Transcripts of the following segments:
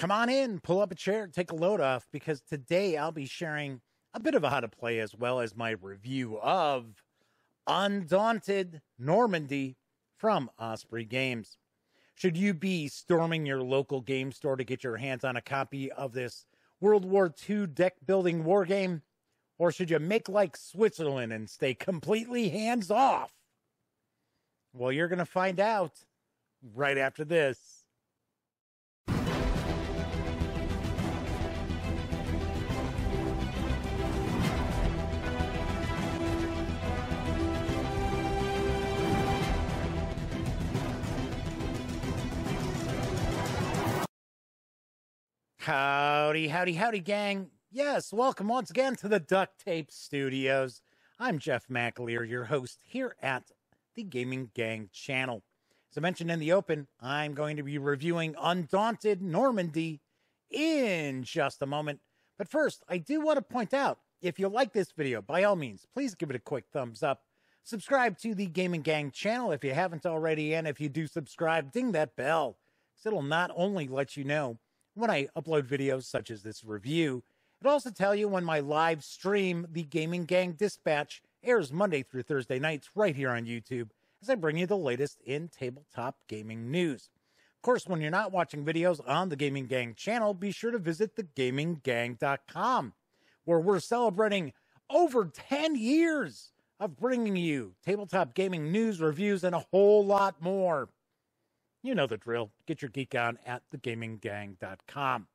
come on in, pull up a chair, take a load off, because today I'll be sharing a bit of a how to play as well as my review of Undaunted Normandy from Osprey Games. Should you be storming your local game store to get your hands on a copy of this World War II deck-building war game? Or should you make like Switzerland and stay completely hands-off? Well, you're going to find out right after this. Howdy, howdy, howdy, gang. Yes, welcome once again to the Duct Tape Studios. I'm Jeff McAleer, your host here at the Gaming Gang channel. As I mentioned in the open, I'm going to be reviewing Undaunted Normandy in just a moment. But first, I do want to point out, if you like this video, by all means, please give it a quick thumbs up. Subscribe to the Gaming Gang channel if you haven't already, and if you do subscribe, ding that bell, because it'll not only let you know when I upload videos such as this review, it'll also tell you when my live stream, The Gaming Gang Dispatch, airs Monday through Thursday nights right here on YouTube as I bring you the latest in tabletop gaming news. Of course, when you're not watching videos on the Gaming Gang channel, be sure to visit thegaminggang.com, where we're celebrating over 10 years of bringing you tabletop gaming news, reviews, and a whole lot more. You know the drill. Get your geek on at thegaminggang.com.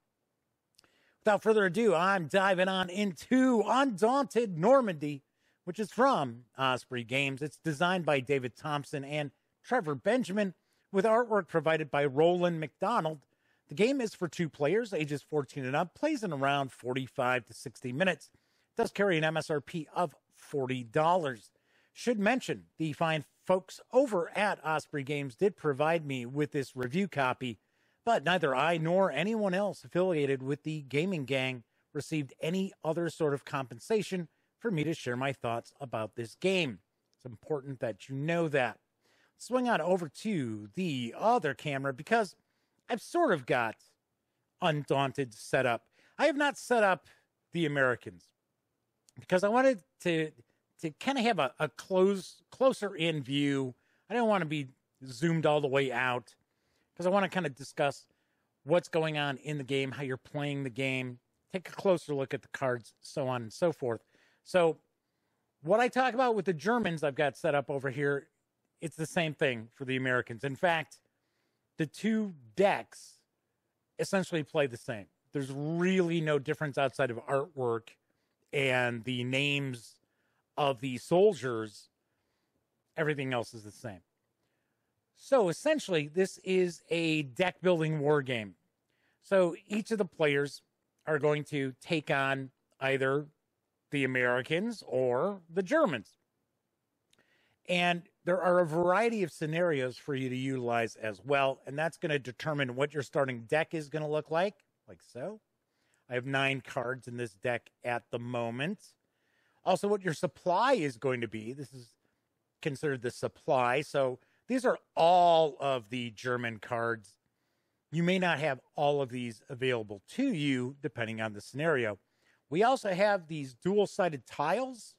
Without further ado, I'm diving on into Undaunted Normandy, which is from Osprey Games. It's designed by David Thompson and Trevor Benjamin, with artwork provided by Roland McDonald. The game is for two players, ages 14 and up, plays in around 45 to 60 minutes. It does carry an MSRP of $40. Should mention, the fine folks over at Osprey Games did provide me with this review copy, but neither I nor anyone else affiliated with the Gaming Gang received any other sort of compensation for me to share my thoughts about this game. It's important that you know that. Swing on over to the other camera because I've sort of got Undaunted set up. I have not set up the Americans because I wanted to kind of have a closer-in view. I don't want to be zoomed all the way out because I want to kind of discuss what's going on in the game, how you're playing the game, take a closer look at the cards, so on and so forth. So what I talk about with the Germans I've got set up over here, it's the same thing for the Americans. In fact, the two decks essentially play the same. There's really no difference outside of artwork and the names of the soldiers. Everything else is the same. So essentially, this is a deck-building war game. So each of the players are going to take on either the Americans or the Germans. And there are a variety of scenarios for you to utilize as well, and that's going to determine what your starting deck is going to look like so. I have 9 cards in this deck at the moment. Also, what your supply is going to be. This is considered the supply. So these are all of the German cards. You may not have all of these available to you, depending on the scenario. We also have these dual-sided tiles,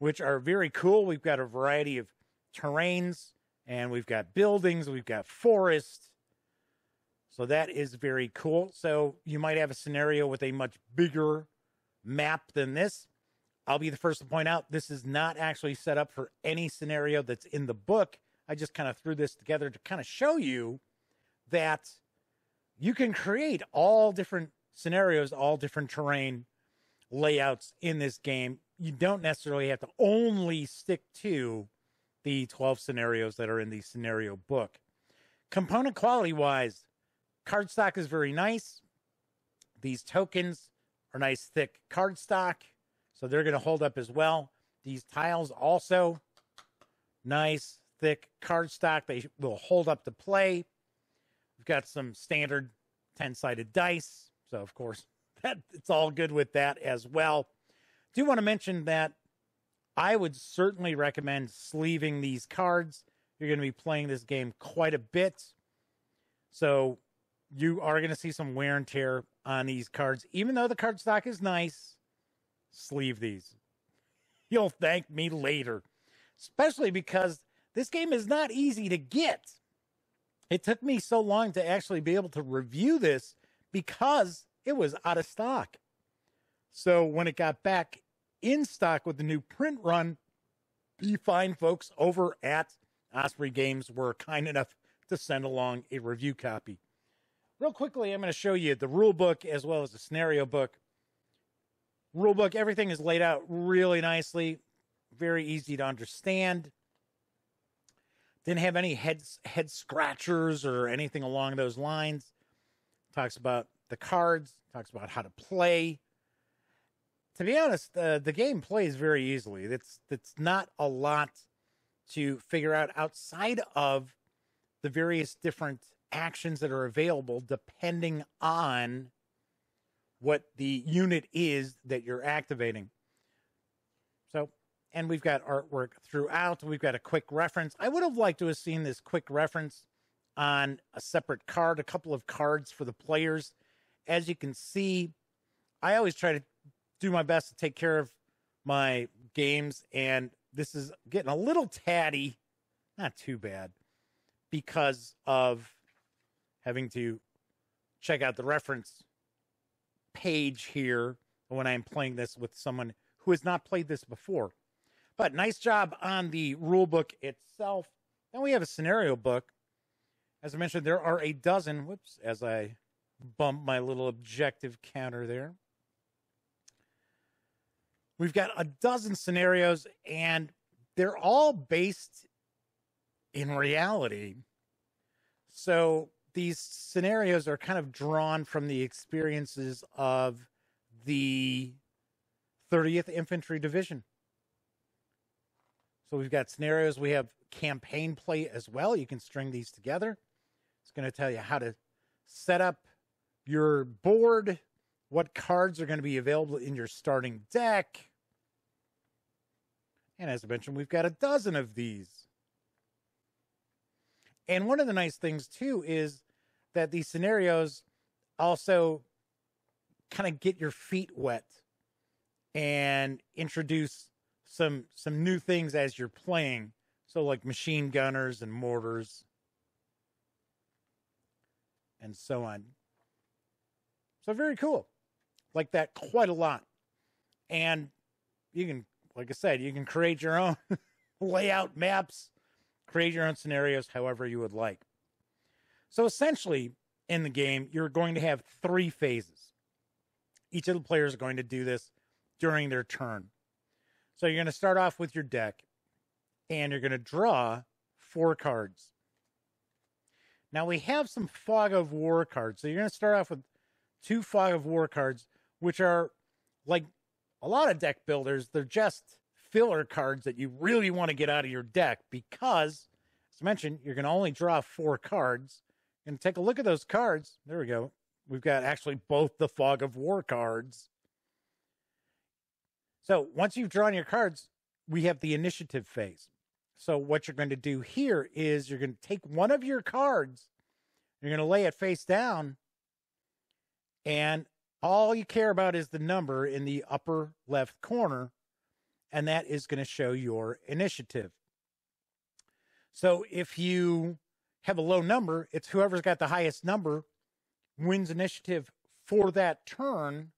which are very cool. We've got a variety of terrains, and we've got buildings, we've got forests. So that is very cool. So you might have a scenario with a much bigger map than this. I'll be the first to point out this is not actually set up for any scenario that's in the book. I just kind of threw this together to kind of show you that you can create all different scenarios, all different terrain layouts in this game. You don't necessarily have to only stick to the 12 scenarios that are in the scenario book. Component quality-wise, cardstock is very nice. These tokens are nice, thick cardstock, so they're going to hold up as well. These tiles also, nice, thick cardstock. They will hold up to play. We've got some standard 10-sided dice. So, of course, it's all good with that as well. Do want to mention that I would certainly recommend sleeving these cards. You're going to be playing this game quite a bit. So you are going to see some wear and tear on these cards. Even though the cardstock is nice, sleeve these. You'll thank me later, especially because this game is not easy to get. It took me so long to actually be able to review this because it was out of stock. So when it got back in stock with the new print run, the fine folks over at Osprey Games were kind enough to send along a review copy. Real quickly, I'm going to show you the rule book as well as the scenario book. Rule book, everything is laid out really nicely, very easy to understand. Didn't have any head scratchers or anything along those lines. Talks about the cards, talks about how to play. To be honest, the game plays very easily. It's not a lot to figure out outside of the various different actions that are available depending on what the unit is that you're activating. So, and we've got artwork throughout. We've got a quick reference. I would have liked to have seen this quick reference on a separate card, a couple of cards for the players. As you can see, I always try to do my best to take care of my games, and this is getting a little tatty, not too bad, because of having to check out the reference page here when I'm playing this with someone who has not played this before. But nice job on the rule book itself. Then we have a scenario book. As I mentioned, there are a dozen, whoops, as I bump my little objective counter there. We've got a dozen scenarios, and they're all based in reality. So these scenarios are kind of drawn from the experiences of the 30th Infantry Division. So we've got scenarios. We have campaign play as well. You can string these together. It's going to tell you how to set up your board, what cards are going to be available in your starting deck. And as I mentioned, we've got a dozen of these. And one of the nice things, too, is that these scenarios also kind of get your feet wet and introduce some new things as you're playing. So like machine gunners and mortars and so on. So very cool. Like that quite a lot. And you can, like I said, you can create your own layout maps, create your own scenarios however you would like. So essentially, in the game, you're going to have three phases. Each of the players are going to do this during their turn. So you're going to start off with your deck, and you're going to draw 4 cards. Now we have some Fog of War cards. So you're going to start off with 2 Fog of War cards, which are like a lot of deck builders. They're just filler cards that you really want to get out of your deck because, as I mentioned, you're going to only draw 4 cards. And take a look at those cards. There we go. We've got actually both the Fog of War cards. So once you've drawn your cards, we have the initiative phase. So what you're going to do here is you're going to take one of your cards, you're going to lay it face down, and all you care about is the number in the upper left corner, and that is going to show your initiative. So if you have a low number, it's whoever's got the highest number wins initiative for that turn.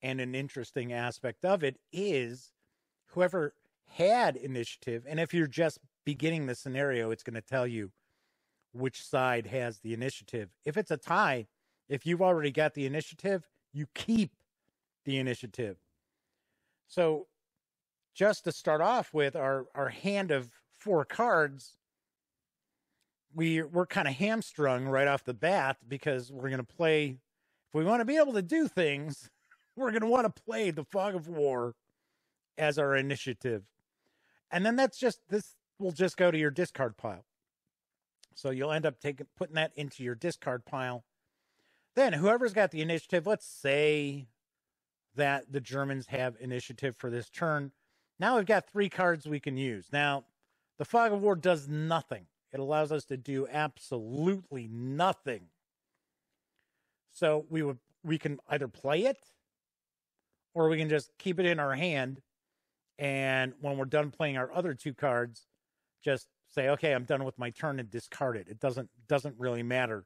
And an interesting aspect of it is whoever had initiative, and if you're just beginning the scenario, it's going to tell you which side has the initiative. If it's a tie, if you've already got the initiative, you keep the initiative. So just to start off with our hand of 4 cards, we're kind of hamstrung right off the bat because we're going to play, if we want to be able to do things, we're going to want to play the Fog of War as our initiative. And then this will just go to your discard pile. So you'll end up putting that into your discard pile. Then whoever's got the initiative, let's say that the Germans have initiative for this turn. Now we've got 3 cards we can use. Now, the Fog of War does nothing. It allows us to do absolutely nothing. So we can either play it or we can just keep it in our hand. And when we're done playing our other two cards, just say, okay, I'm done with my turn and discard it. It doesn't really matter.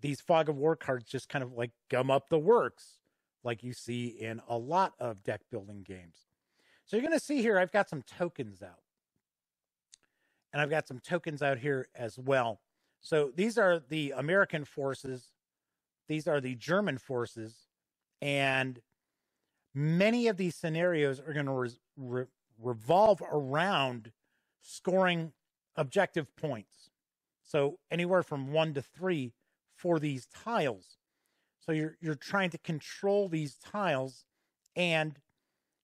These Fog of War cards just kind of like gum up the works, like you see in a lot of deck building games. So you're going to see here, I've got some tokens out. And I've got some tokens out here as well. So these are the American forces. These are the German forces. And many of these scenarios are going to revolve around scoring objective points. So anywhere from 1 to 3 for these tiles. So you're trying to control these tiles, and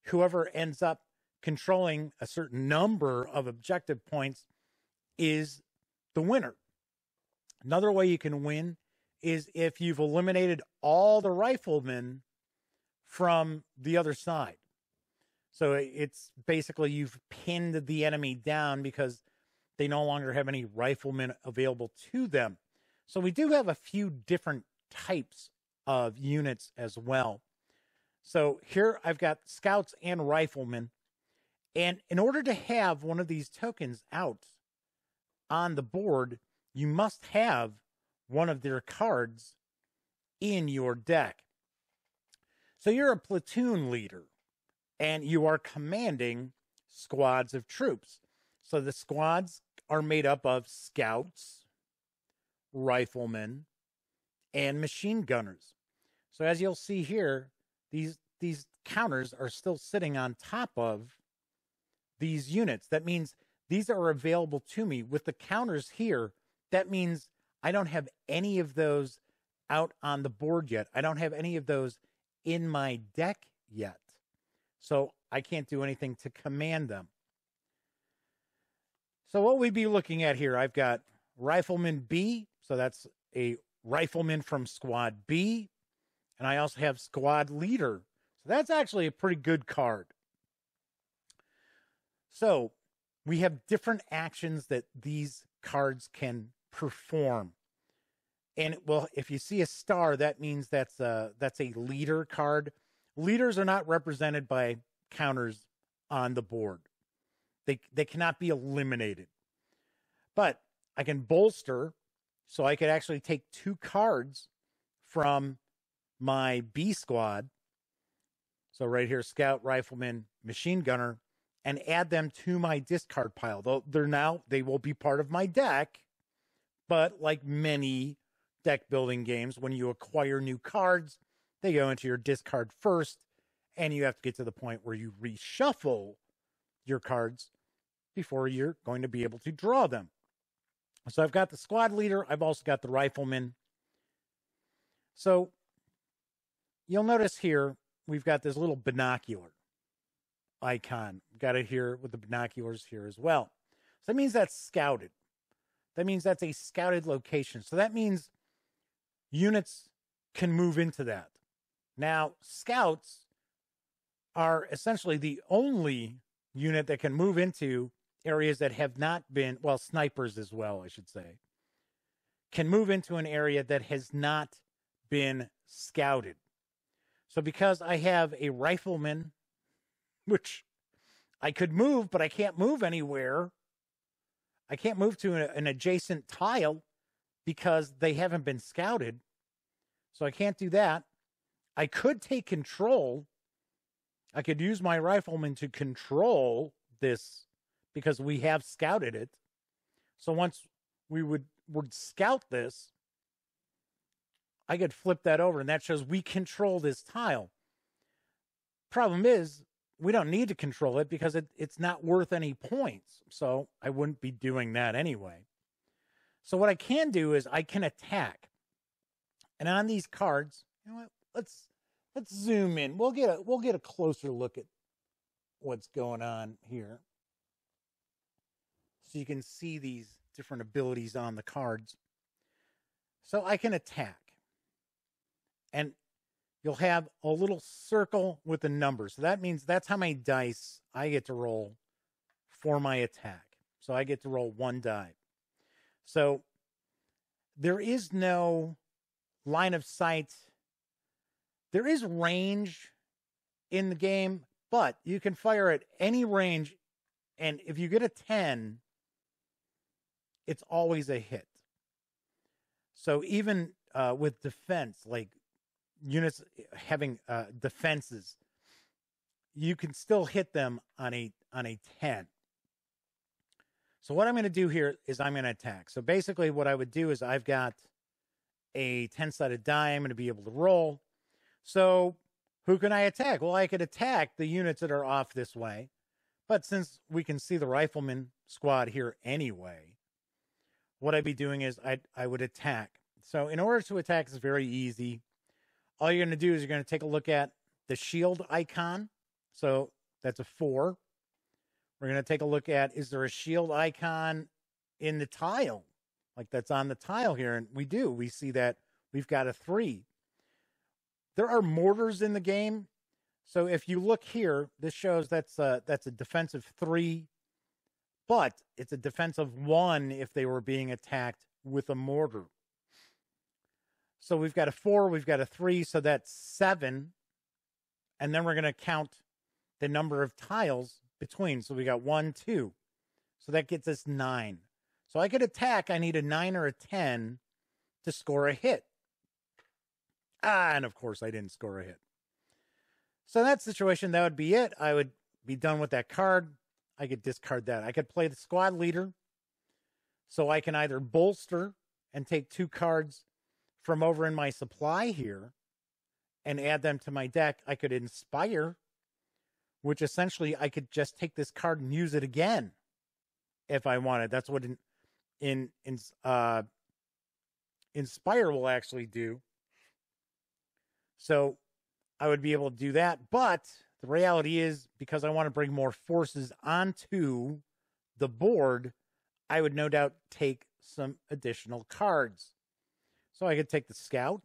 whoever ends up controlling a certain number of objective points is the winner. Another way you can win is if you've eliminated all the riflemen from the other side. So it's basically you've pinned the enemy down because they no longer have any riflemen available to them. So we do have a few different types of units as well. So here I've got scouts and riflemen. And in order to have one of these tokens out on the board, you must have one of their cards in your deck. So you're a platoon leader, and you are commanding squads of troops. So the squads are made up of scouts, riflemen, and machine gunners. So as you'll see here, these counters are still sitting on top of these units. That means these are available to me. With the counters here, that means I don't have any of those out on the board yet. I don't have any of those in my deck yet. So I can't do anything to command them. So what we'd be looking at here, I've got Rifleman B. So that's a rifleman from Squad B. And I also have Squad Leader. So that's actually a pretty good card. So we have different actions that these cards can perform. And well, if you see a star, that means that's a leader card. Leaders are not represented by counters on the board. They cannot be eliminated. But I can bolster, so I could actually take 2 cards from my B squad. So right here, scout, rifleman, machine gunner, and add them to my discard pile. Though they will be part of my deck, but like many deck building games, when you acquire new cards, they go into your discard first, and you have to get to the point where you reshuffle your cards before you're going to be able to draw them. So I've got the squad leader. I've also got the rifleman. So you'll notice here, we've got this little binocular icon. We've got it here with the binoculars here as well. So that means that's scouted. That means that's a scouted location. So that means units can move into that. Now, scouts are essentially the only unit that can move into areas that have not been, well, snipers as well, I should say, can move into an area that has not been scouted. So because I have a rifleman, which I could move, but I can't move anywhere. I can't move to an adjacent tile because they haven't been scouted. So I can't do that. I could take control. I could use my rifleman to control this because we have scouted it. So once we would scout this, I could flip that over, and that shows we control this tile. Problem is, we don't need to control it because it's not worth any points. So I wouldn't be doing that anyway. So what I can do is I can attack. And on these cards, you know what? Let's zoom in. We'll get a closer look at what's going on here. So you can see these different abilities on the cards. So I can attack. And you'll have a little circle with a number. So that means that's how many dice I get to roll for my attack. So I get to roll 1 die. So there is no line of sight. There is range in the game, but you can fire at any range, and if you get a 10, it's always a hit. So even with defense, like units having defenses, you can still hit them on a 10. So what I'm going to do here is I'm going to attack. So basically what I would do is I've got a 10-sided die I'm going to be able to roll. So who can I attack? Well, I could attack the units that are off this way. But since we can see the rifleman squad here anyway, what I'd be doing is I would attack. So in order to attack, it's very easy. All you're going to do is you're going to take a look at the shield icon. So that's a 4. We're going to take a look at, is there a shield icon in the tile? Like that's on the tile here. And we do. We see that we've got a 3. There are mortars in the game. So if you look here, this shows that's a defensive 3. But it's a defensive 1 if they were being attacked with a mortar. So we've got a 4. We've got a 3. So that's 7. And then we're going to count the number of tiles between. So we got 1, 2. So that gets us 9. So I could attack. I need a 9 or a 10 to score a hit. And of course I didn't score a hit. So in that situation, that would be it. I would be done with that card. I could discard that. I could play the squad leader. So I can either bolster and take 2 cards from over in my supply here and add them to my deck. I could inspire, which essentially I could just take this card and use it again if I wanted. That's what Inspire will actually do. So I would be able to do that. But the reality is, because I want to bring more forces onto the board, I would no doubt take some additional cards. So I could take the scout.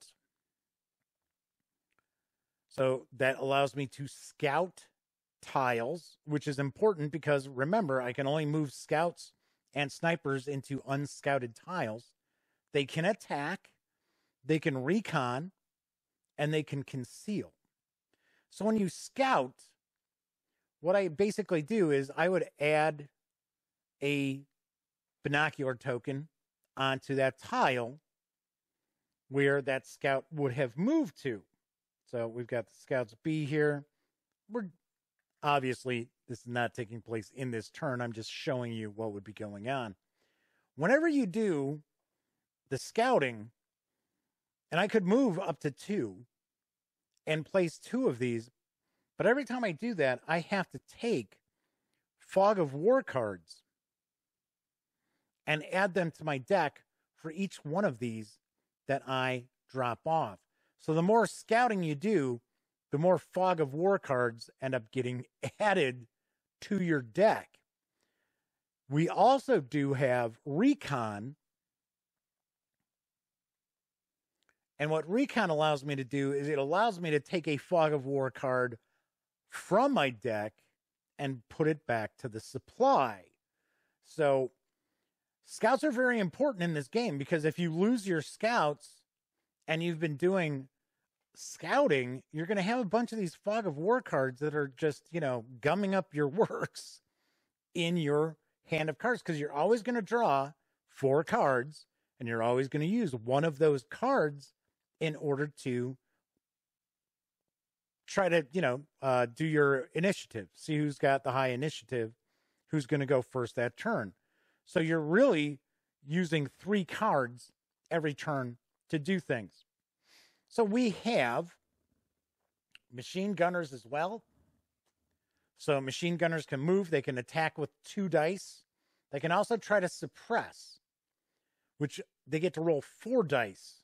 So that allows me to scout tiles, which is important because, remember, I can only move scouts and snipers into unscouted tiles. They can attack, they can recon, and they can conceal. So when you scout, what I basically do is I would add a binocular token onto that tile where that scout would have moved to. So we've got the scouts B here. Obviously, this is not taking place in this turn. I'm just showing you what would be going on. Whenever you do the scouting, and I could move up to 2 and place 2 of these, but every time I do that, I have to take Fog of War cards and add them to my deck for each one of these that I drop off. So the more scouting you do, the more Fog of War cards end up getting added to your deck. We also do have Recon. And what Recon allows me to do is it allows me to take a Fog of War card from my deck and put it back to the supply. So scouts are very important in this game, because if you lose your scouts and you've been doing scouting, you're going to have a bunch of these Fog of War cards that are just, you know, gumming up your works in your hand of cards, because you're always going to draw 4 cards and you're always going to use one of those cards in order to try to, you know, do your initiative, see who's got the high initiative, who's going to go first that turn. So you're really using 3 cards every turn to do things. So we have machine gunners as well. So machine gunners can move. They can attack with 2 dice. They can also try to suppress, which they get to roll 4 dice.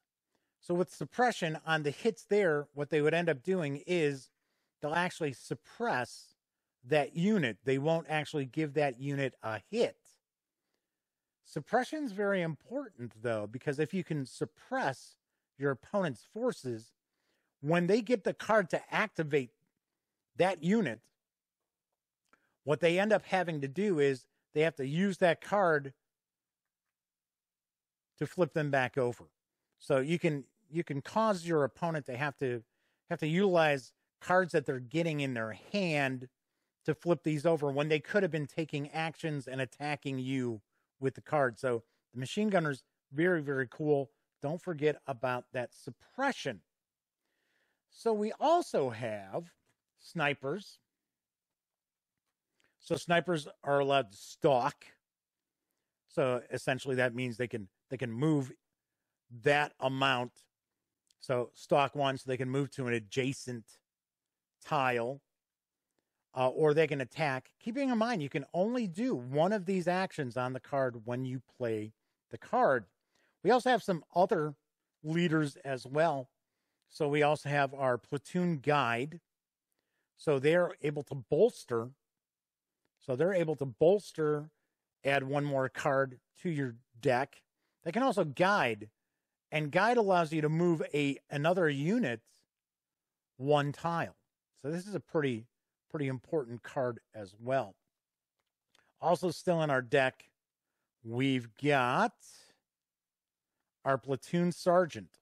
So with suppression on the hits there, what they would end up doing is they'll actually suppress that unit. They won't actually give that unit a hit. Suppression is very important, though, because if you can suppress your opponent's forces, when they get the card to activate that unit, what they end up having to do is they have to use that card to flip them back over. So you can you can cause your opponent to have to utilize cards that they're getting in their hand to flip these over when they could have been taking actions and attacking you with the card. So the machine gunner's very, very cool. Don't forget about that suppression. So we also have snipers. So snipers are allowed to stalk. So essentially that means they can move that amount. So stalk one, so they can move to an adjacent tile, or they can attack. Keeping in mind, you can only do one of these actions on the card when you play the card. We also have some other leaders as well. So we also have our platoon guide. So they're able to bolster. Add one more card to your deck. They can also guide. And guide allows you to move another unit one tile. So this is a pretty important card as well. Also still in our deck, we've got our platoon sergeant,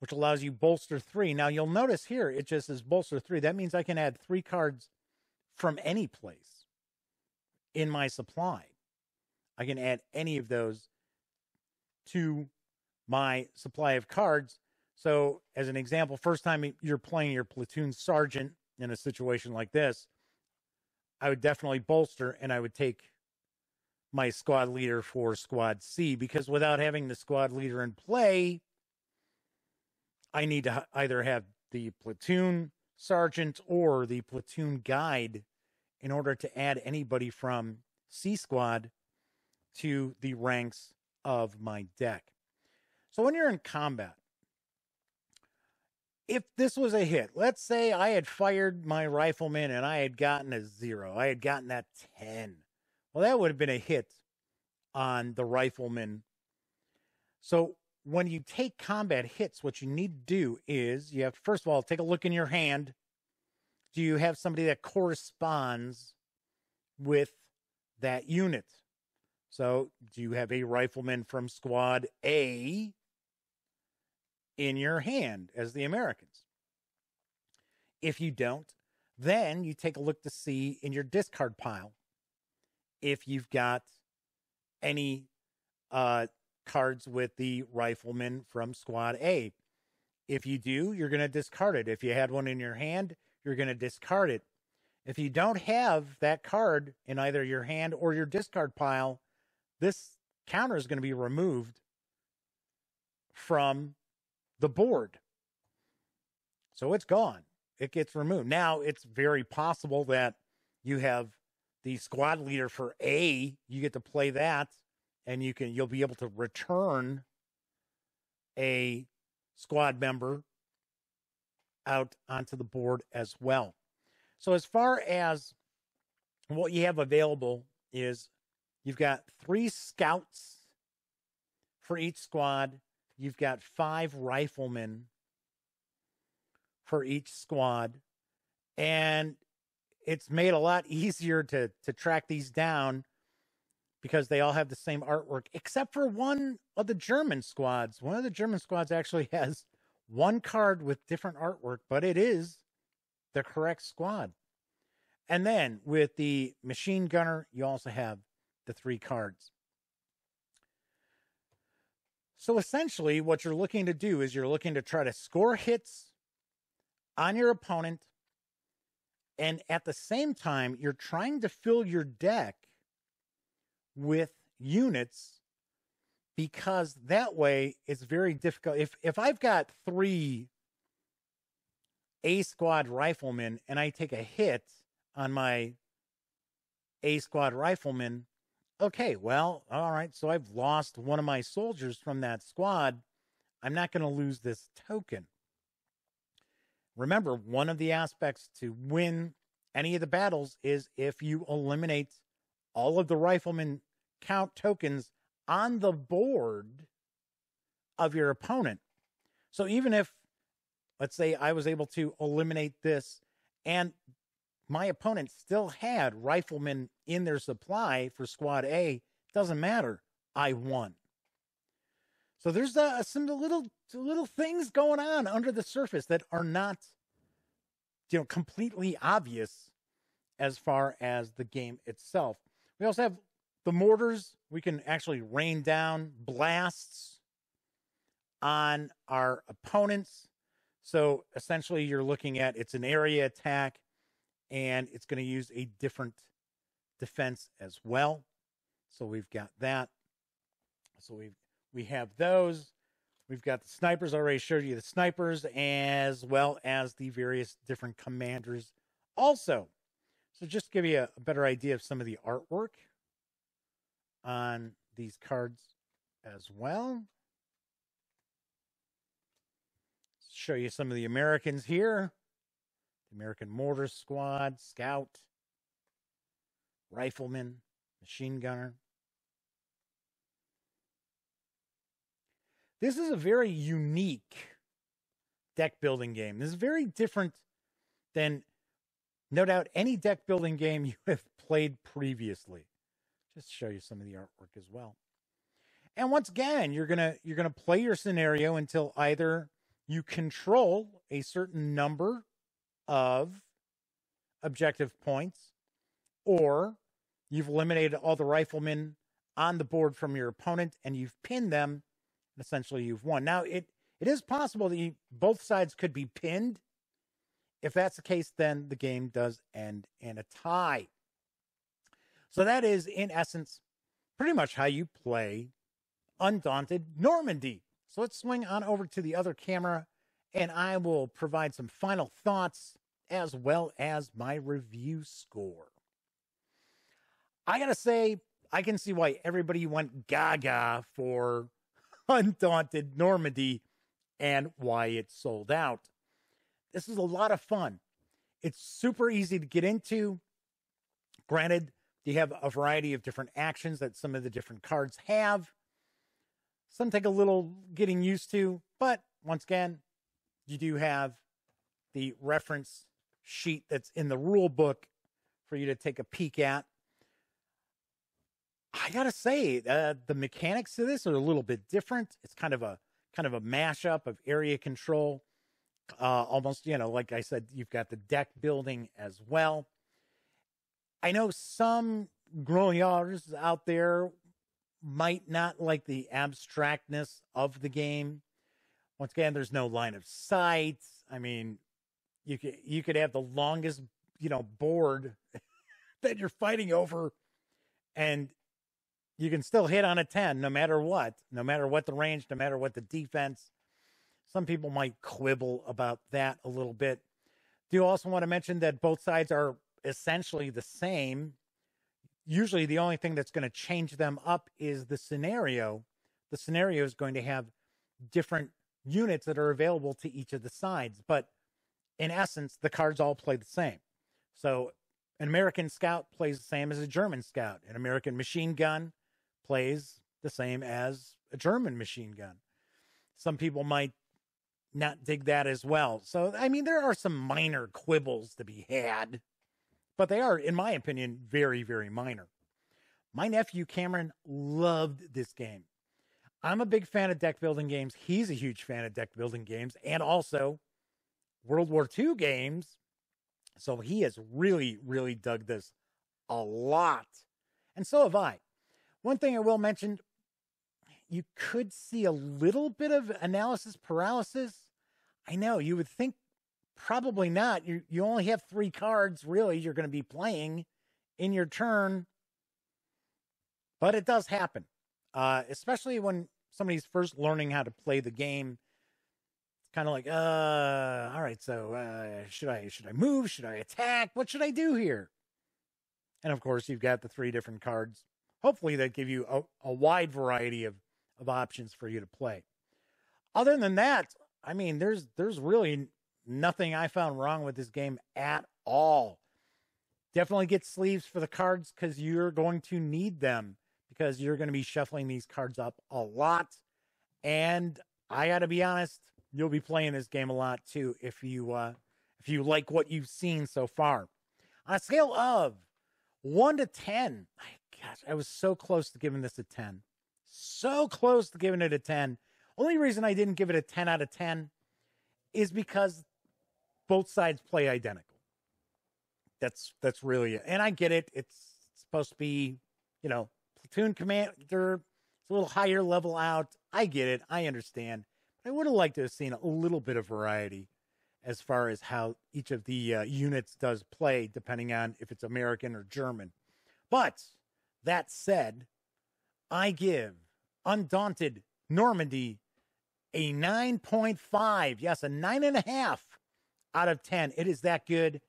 which allows you bolster 3. Now you'll notice here, it just is bolster 3. That means I can add 3 cards from any place in my supply. I can add any of those to my supply of cards. So as an example, first time you're playing your platoon sergeant in a situation like this, I would definitely bolster, and I would take my squad leader for squad C, because without having the squad leader in play, I need to either have the platoon sergeant or the platoon guide in order to add anybody from C squad to the ranks of my deck. So when you're in combat, if this was a hit, let's say I had fired my rifleman and I had gotten a 0, I had gotten that 10. Well, that would have been a hit on the rifleman. So when you take combat hits, what you need to do is you have to, first of all, take a look in your hand. Do you have somebody that corresponds with that unit? So do you have a rifleman from squad A in your hand as the Americans? If you don't, then you take a look to see in your discard pile if you've got any cards with the rifleman from squad A. If you do, you're going to discard it. If you had one in your hand, you're going to discard it. If you don't have that card in either your hand or your discard pile, this counter is going to be removed from the board. So it's gone. It gets removed. Now, it's very possible that you have the squad leader for A. You get to play that, and you'll be able to return a squad member out onto the board as well. So as far as what you have available is you've got 3 scouts for each squad. You've got 5 riflemen for each squad. And it's made a lot easier to track these down because they all have the same artwork, except for one of the German squads. One of the German squads actually has one card with different artwork, but it is the correct squad. And then with the machine gunner, you also have the 3 cards. So essentially what you're looking to do is you're looking to try to score hits on your opponent. And at the same time, you're trying to fill your deck with units, because that way it's very difficult. If I've got 3 A squad riflemen and I take a hit on my A squad riflemen, okay, well, all right, so I've lost one of my soldiers from that squad. I'm not going to lose this token. Remember, one of the aspects to win any of the battles is if you eliminate all of the riflemen count tokens on the board of your opponent. So even if, let's say, I was able to eliminate this and my opponent still had riflemen in their supply for squad A, doesn't matter, I won. So there's some little things going on under the surface that are not, you know, completely obvious as far as the game itself. We also have the mortars. We can actually rain down blasts on our opponents. So essentially you're looking at, it's an area attack, and it's going to use a different defense as well. So we've got that. So we have those. We've got the snipers. I already showed you the snipers, as well as the various different commanders also. So just to give you a better idea of some of the artwork on these cards as well. Show you some of the Americans here. The American Mortar Squad, Scout, Rifleman, Machine Gunner. This is a very unique deck building game. This is very different than, no doubt, any deck building game you have played previously. Just show you some of the artwork as well. And once again, you're gonna play your scenario until either you control a certain number of objective points, or you've eliminated all the riflemen on the board from your opponent and you've pinned them. Essentially, you've won. Now, it is possible that both sides could be pinned. If that's the case, then the game does end in a tie. So that is, in essence, pretty much how you play Undaunted Normandy. So let's swing on over to the other camera, and I will provide some final thoughts as well as my review score. I got to say, I can see why everybody went gaga for Undaunted Normandy and why it sold out. This is a lot of fun. It's super easy to get into. Granted, you have a variety of different actions that some of the different cards have. Some take a little getting used to, but once again, you do have the reference sheet that's in the rule book for you to take a peek at. I gotta say, the mechanics of this are a little bit different. It's kind of a mashup of area control, almost, you know, like I said, you've got the deck building as well. I know some grognards out there might not like the abstractness of the game. Once again, there's no line of sight. I mean, you could have the longest, you know, board that you're fighting over, and you can still hit on a 10, no matter what the range, no matter what the defense. Some people might quibble about that a little bit. Do also want to mention that both sides are essentially the same. Usually the only thing that's going to change them up is the scenario. The scenario is going to have different units that are available to each of the sides, but in essence, the cards all play the same. So an American Scout plays the same as a German Scout. An American Machine Gun plays the same as a German machine gun. Some people might not dig that as well. So, I mean, there are some minor quibbles to be had, but they are, in my opinion, very, very minor. My nephew Cameron loved this game. I'm a big fan of deck building games. He's a huge fan of deck building games and also World War II games. So he has really, really dug this a lot. And so have I. One thing I will mention, you could see a little bit of analysis paralysis. I know you would think probably not. You only have 3 cards, really, you're going to be playing in your turn. But it does happen, especially when somebody's first learning how to play the game. It's kind of like, all right, so should I move? Should I attack? What should I do here? And, of course, you've got the 3 different cards. Hopefully that give you a wide variety of options for you to play. Other than that, I mean, there's really nothing I found wrong with this game at all. Definitely get sleeves for the cards because you're going to need them, because you're going to be shuffling these cards up a lot. And I got to be honest, you'll be playing this game a lot too if you like what you've seen so far. On a scale of 1 to 10, gosh, I was so close to giving this a 10. So close to giving it a 10, Only reason I didn't give it a 10 out of 10 is because both sides play identical. That's really it. And I get it. It's supposed to be, you know, platoon commander. It's a little higher level out. I get it. I understand. But I would have liked to have seen a little bit of variety as far as how each of the units does play, depending on if it's American or German. But that said, I give Undaunted Normandy a 9.5. Yes, a 9.5 out of 10. It is that good.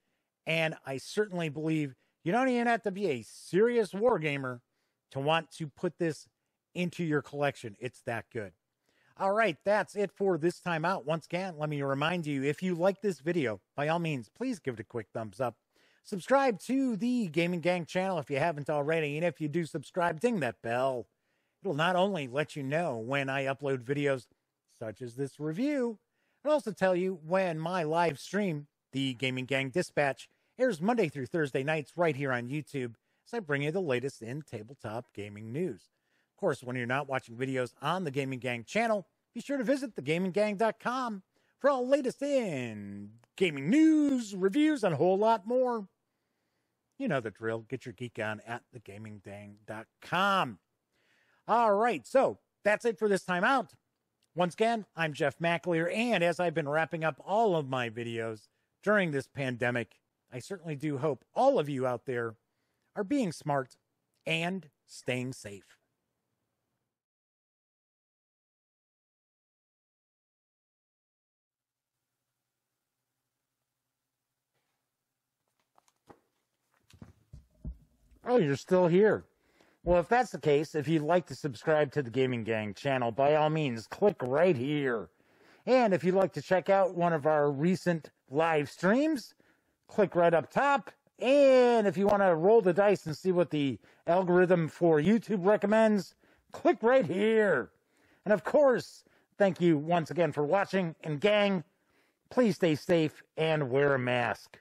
And I certainly believe you don't even have to be a serious wargamer to want to put this into your collection. It's that good. All right, that's it for this time out. Once again, let me remind you, if you like this video, by all means, please give it a quick thumbs up. Subscribe to the Gaming Gang channel if you haven't already. And if you do subscribe, ding that bell. It'll not only let you know when I upload videos such as this review, it'll also tell you when my live stream, The Gaming Gang Dispatch, airs Monday through Thursday nights right here on YouTube as I bring you the latest in tabletop gaming news. Of course, when you're not watching videos on the Gaming Gang channel, be sure to visit thegaminggang.com for all latest in gaming news, reviews, and a whole lot more. You know the drill. Get your geek on at thegaminggang.com. All right, so that's it for this time out. Once again, I'm Jeff McAleer, and as I've been wrapping up all of my videos during this pandemic, I certainly do hope all of you out there are being smart and staying safe. Oh, you're still here. Well, if that's the case, if you'd like to subscribe to the Gaming Gang channel, by all means, click right here. And if you'd like to check out one of our recent live streams, click right up top. And if you want to roll the dice and see what the algorithm for YouTube recommends, click right here. And of course, thank you once again for watching. And gang, please stay safe and wear a mask.